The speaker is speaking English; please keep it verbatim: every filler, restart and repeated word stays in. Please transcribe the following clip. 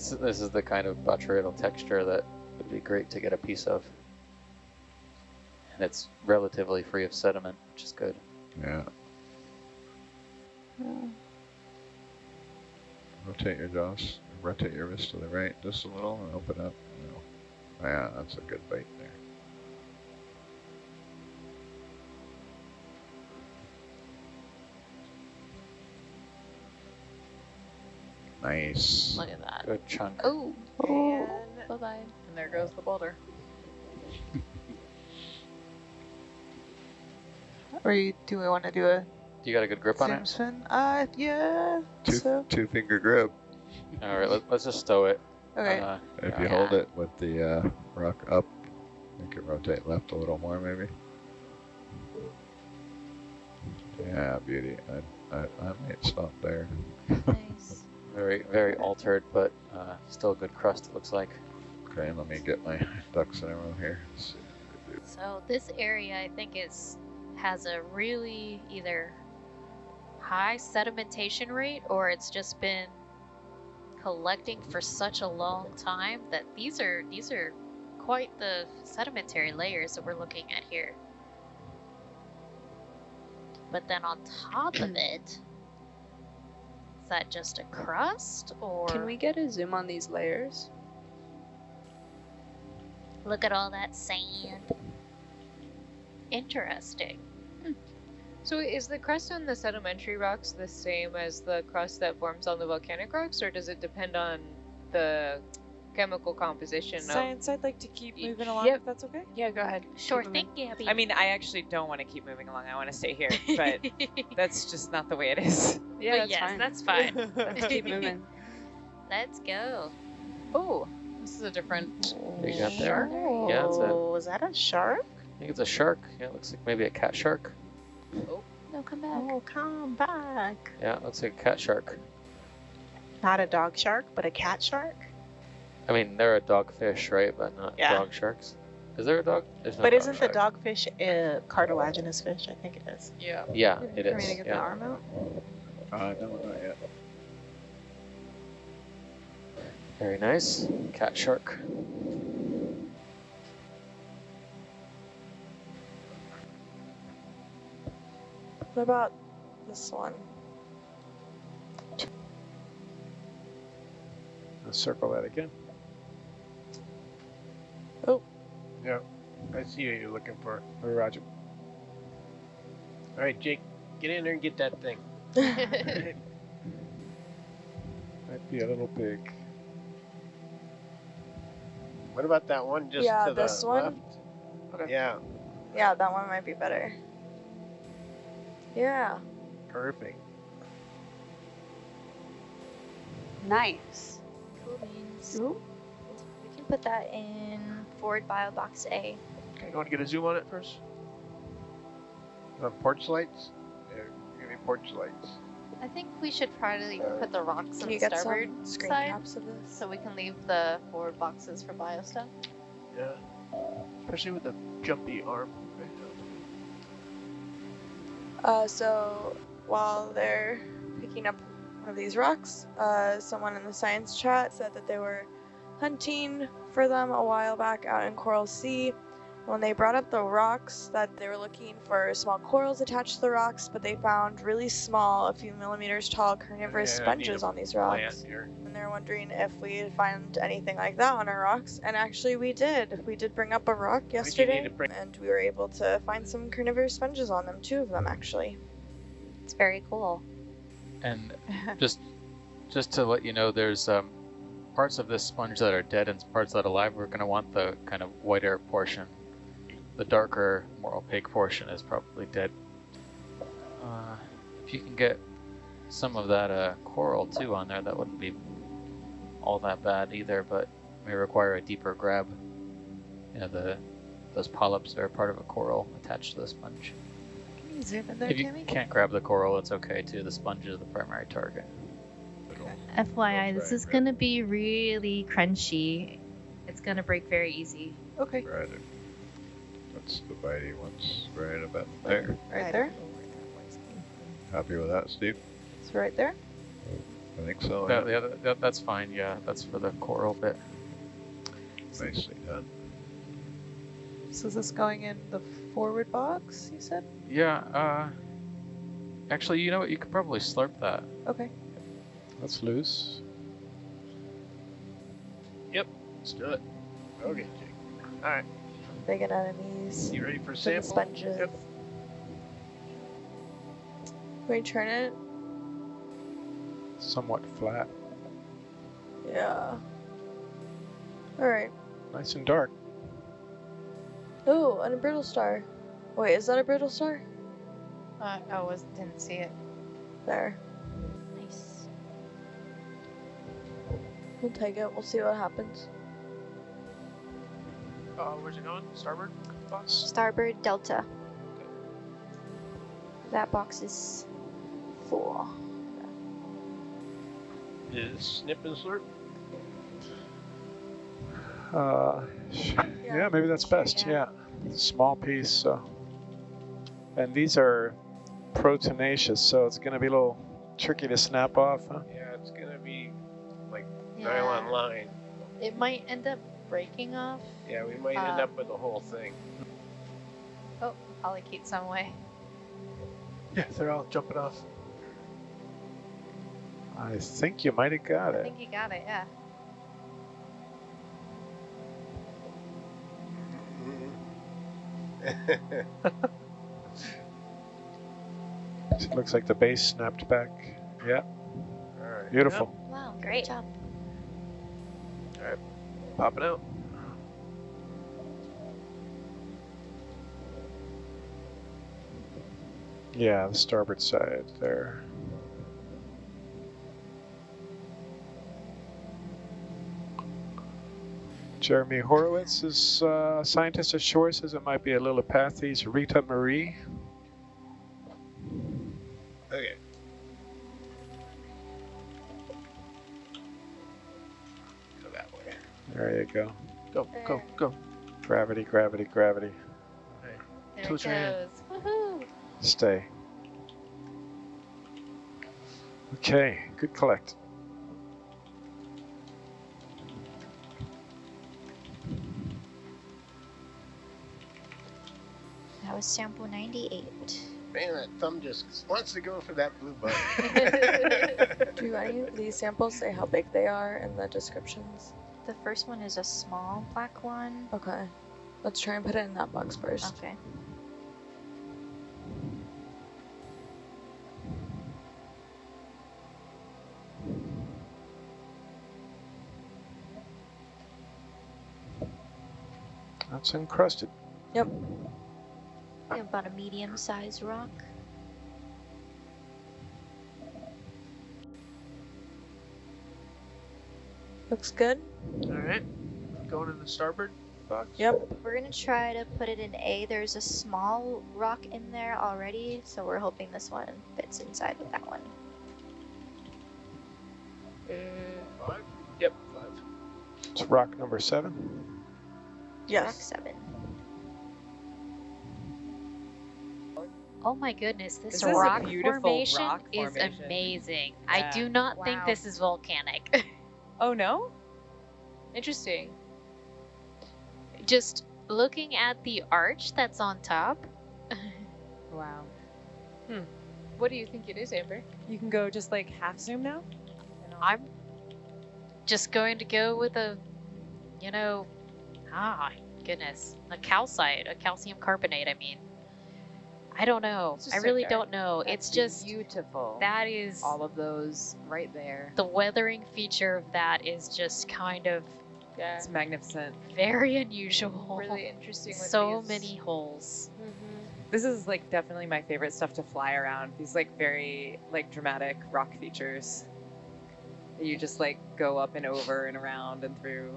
So this is the kind of botryoidal texture that would be great to get a piece of. And it's relatively free of sediment, which is good. Yeah. yeah. Rotate your jaws, rotate your wrist to the right just a little and open up. No. Yeah, that's a good bite there. Nice. Look at that. Good chunk. Oh. oh. Bye-bye. And there goes the boulder. Or you, do we want to do a... You got a good grip zoom on it? Spin? Uh, yeah. Two, so. two finger grip. All right, let, let's just stow it. Okay. Uh, if you yeah. hold it with the uh, rock up, you can rotate left a little more maybe. Yeah, beauty. I, I, I might stop there. Nice. Very, very altered, but uh, still a good crust, it looks like. Okay, let me get my ducks in a row here. So this area, I think, is has a really either high sedimentation rate, or it's just been collecting for such a long time that these are these are quite the sedimentary layers that we're looking at here. But then on top of it. Is that just a crust, or can we get a zoom on these layers? Look at all that sand. Interesting. Hmm. So is the crust on the sedimentary rocks the same as the crust that forms on the volcanic rocks, or does it depend on the chemical composition? Science, of I'd like to keep each. moving along, yep. if that's okay? Yeah, go ahead. Sure keep thing, Gabby. I mean, I actually don't want to keep moving along. I want to stay here, but that's just not the way it is. Yeah, that's yes, fine. that's fine. Let's keep moving. Let's go. Oh, this is a different you got there. shark. Yeah, that's it. Was that a shark? I think it's a shark. Yeah, it looks like maybe a cat shark. Oh, no, come back. Oh, come back. Yeah, it looks like a cat shark. Not a dog shark, but a cat shark? I mean, they're a dogfish, right? But not yeah. dog sharks. Is there a dog? There's no but dog isn't shark. the dogfish a cartilaginous fish? I think it is. Yeah. Yeah, it is. Are we gonna get yeah. the arm out? Uh, no, not yet. Very nice, cat shark. What about this one? Let's circle that again. Oh. Yeah, I see what you're looking for. Roger. All right, Jake, get in there and get that thing. Might be a little big. What about that one just yeah, to the this one? left? Okay. Yeah. Yeah, that one might be better. Yeah. Perfect. Nice. Cool beans. Ooh. We can put that in. Forward bio box A. Okay, you want to get a zoom on it first? On porch lights? Yeah, give me porch lights. I think we should probably uh, put the rocks on the starboard side of this? so we can leave the forward boxes for bio stuff. Yeah, especially with the jumpy arm right now. Uh, so while they're picking up one of these rocks, uh, someone in the science chat said that they were hunting for them a while back out in Coral Sea. When they brought up the rocks, that they were looking for small corals attached to the rocks, but they found really small, a few millimeters tall carnivorous yeah, sponges on these rocks. And they're wondering if we'd find anything like that on our rocks, and actually we did. We did bring up a rock yesterday, we and we were able to find some carnivorous sponges on them, two of them actually. It's very cool. And just just to let you know, there's um, parts of this sponge that are dead and parts that are alive. We're going to want the kind of whiter portion. The darker, more opaque portion is probably dead. Uh, if you can get some of that uh, coral too on there, that wouldn't be all that bad either, but may require a deeper grab. You know, the those polyps are part of a coral attached to the sponge. Can you zoom in there, if you Tammy? can't grab the coral, it's okay too. The sponge is the primary target. F Y I, this is going to be really crunchy. It's going to break very easy. Okay. Right. That's the bitey ones right about there. Right there. Happy with that, Steve? It's right there. I think so. That, yeah. the other, that's fine, yeah. That's for the coral bit. Nicely done. So is this going in the forward box, you said? Yeah. Uh, actually, you know what? You could probably slurp that. Okay. That's loose. Yep. Let's do it. Okay, Jake. All right. Big anemones. You ready for a sample? Sponges. Yep. Can we turn it? Somewhat flat. Yeah. All right. Nice and dark. Oh, and a brittle star. Wait, is that a brittle star? Uh, no, I was, didn't see it. There. Nice. We'll take it. We'll see what happens. Uh, where's it going? Starboard box? Starboard delta. Okay. That box is full. Is snip and slurp? Uh, yeah, yeah, maybe that's best. Yeah, yeah. Small piece. So, and these are proteinaceous, so it's going to be a little tricky to snap off, huh? Yeah, it's going to be like yeah. nylon line. It might end up breaking off. Yeah, we might um, end up with the whole thing. Oh, polychaete some way. Yeah, they're all jumping off. I think you might have got it. I think you got it, yeah. It looks like the base snapped back. Yeah. All right. Beautiful. Yep. Wow, great job. All right, pop it out. Yeah, the starboard side there. Jeremy Horowitz is uh, scientist ashore, says it might be a Lilopathes Rita Marie. Okay. Go that way. There you go. Go, there. go, go. Gravity, gravity, gravity. Right. There Close it goes. Woohoo! Stay. Okay, good collect. That was sample ninety-eight. Man, that thumb just wants to go for that blue bug. Do any of these samples say how big they are in the descriptions? The first one is a small black one. Okay. Let's try and put it in that box first. Okay. That's encrusted. Yep. About a medium-sized rock. Looks good. All right, going in the starboard box. Yep. We're gonna try to put it in A. There's a small rock in there already, so we're hoping this one fits inside with that one. Uh, five. Yep, five. It's rock number seven. Yes. Rock seven. Oh my goodness, this, this rock, is formation rock formation is amazing. Yeah. I do not wow. think this is volcanic. Oh no? Interesting. Just looking at the arch that's on top. Wow. Hmm. What do you think it is, Amber? You can go just like half zoom now? I'm just going to go with a, you know, ah, goodness. A calcite, a calcium carbonate, I mean. I don't know. I really don't know. It's just beautiful. That is all of those right there. The weathering feature of that is just kind of yeah. It's magnificent. Very unusual. Really interesting with so many holes. Mm-hmm. This is like definitely my favorite stuff to fly around. These like very like dramatic rock features. You just like go up and over and around and through.